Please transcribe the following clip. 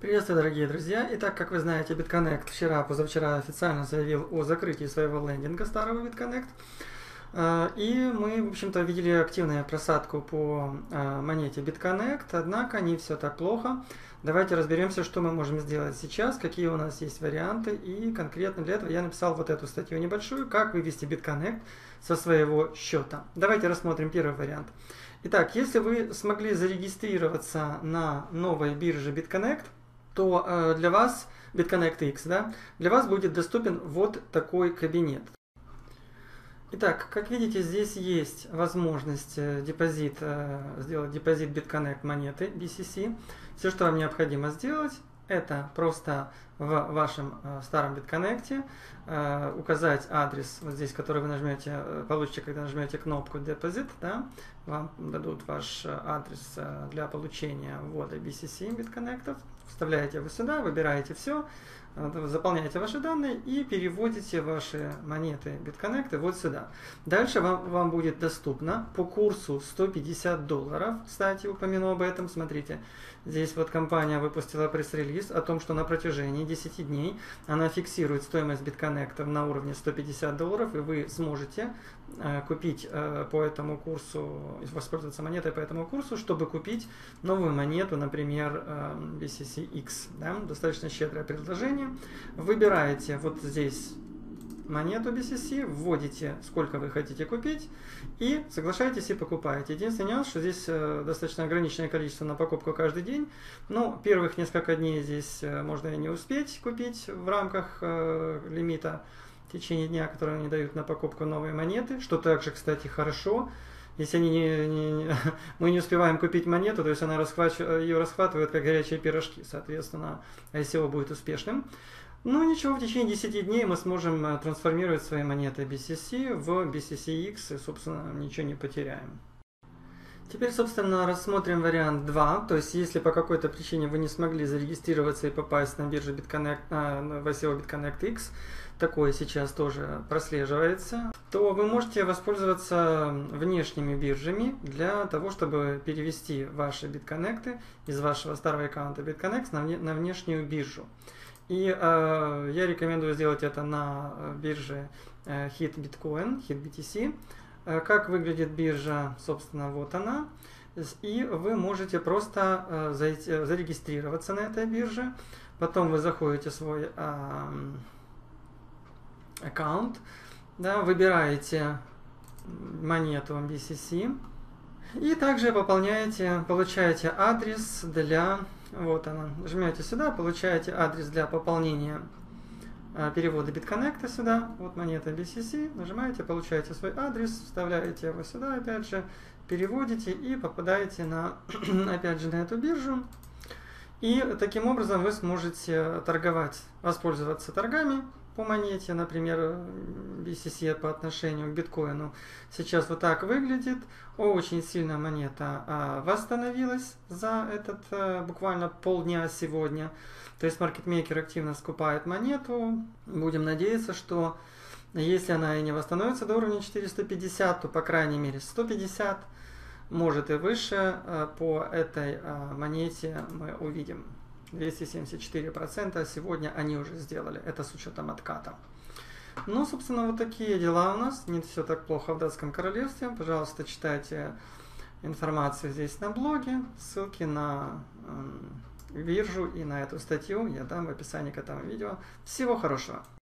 Приветствую, дорогие друзья! Итак, как вы знаете, BitConnect позавчера официально заявил о закрытии своего лендинга старого BitConnect. И мы, в общем-то, видели активную просадку по монете BitConnect, однако не все так плохо. Давайте разберемся, что мы можем сделать сейчас, какие у нас есть варианты. И конкретно для этого я написал вот эту статью небольшую, как вывести BitConnect со своего счета. Давайте рассмотрим первый вариант. Итак, если вы смогли зарегистрироваться на новой бирже BitConnect, то для вас, BitConnectX, для вас будет доступен вот такой кабинет. Итак, как видите, здесь есть возможность сделать депозит BitConnect монеты BCC. Все, что вам необходимо сделать, это просто в вашем старом BitConnect указать адрес, вот здесь, который вы нажмете, получите, когда нажмете кнопку депозит, вам дадут ваш адрес для получения ввода BCC BitConnect. Вставляете вы сюда, выбираете все, заполняете ваши данные и переводите ваши монеты BitConnect вот сюда. Дальше вам будет доступно по курсу $150. Кстати, упомяну об этом. Смотрите, здесь вот компания выпустила пресс-релиз о том, что на протяжении 10 дней она фиксирует стоимость BitConnect на уровне $150, и вы сможете купить по этому курсу, воспользоваться монетой по этому курсу, чтобы купить новую монету, например, BCCX. Достаточно щедрое предложение. Выбираете вот здесь монету BCC, вводите, сколько вы хотите купить, и соглашаетесь и покупаете. Единственный нюанс, что здесь достаточно ограниченное количество на покупку каждый день, но первых несколько дней здесь можно и не успеть купить в рамках лимита в течение дня, которые они дают на покупку новые монеты, что также, кстати, хорошо. Если мы не успеваем купить монету, то есть она ее расхватывает как горячие пирожки, соответственно, ICO будет успешным. Но ничего, в течение 10 дней мы сможем трансформировать свои монеты BCC в BCCX и, собственно, ничего не потеряем. Теперь, собственно, рассмотрим вариант 2, то есть если по какой-то причине вы не смогли зарегистрироваться и попасть на биржу в ICO BitConnectX, такое сейчас тоже прослеживается, то вы можете воспользоваться внешними биржами для того, чтобы перевести ваши BitConnect из вашего старого аккаунта BitConnect на внешнюю биржу. И я рекомендую сделать это на бирже HitBTC. Как выглядит биржа, собственно, вот она. И вы можете просто зарегистрироваться на этой бирже. Потом вы заходите в свой аккаунт, выбираете монету BCC и также получаете адрес для, вот она, жмете сюда, получаете адрес для пополнения перевода BitConnect сюда, вот монета BCC, нажимаете, получаете свой адрес, вставляете его сюда, опять же, переводите и попадаете на, опять же, на эту биржу. И таким образом вы сможете торговать, воспользоваться торгами по монете, например, BCC по отношению к биткоину. Сейчас вот так выглядит. Очень сильно монета восстановилась за этот буквально полдня сегодня. То есть маркетмейкер активно скупает монету. Будем надеяться, что если она и не восстановится до уровня 450, то по крайней мере 150, может и выше, по этой монете мы увидим. 274% сегодня они уже сделали. Это с учетом отката. Ну, собственно, вот такие дела у нас. Не все так плохо в Датском королевстве. Пожалуйста, читайте информацию здесь на блоге. Ссылки на биржу и на эту статью я дам в описании к этому видео. Всего хорошего!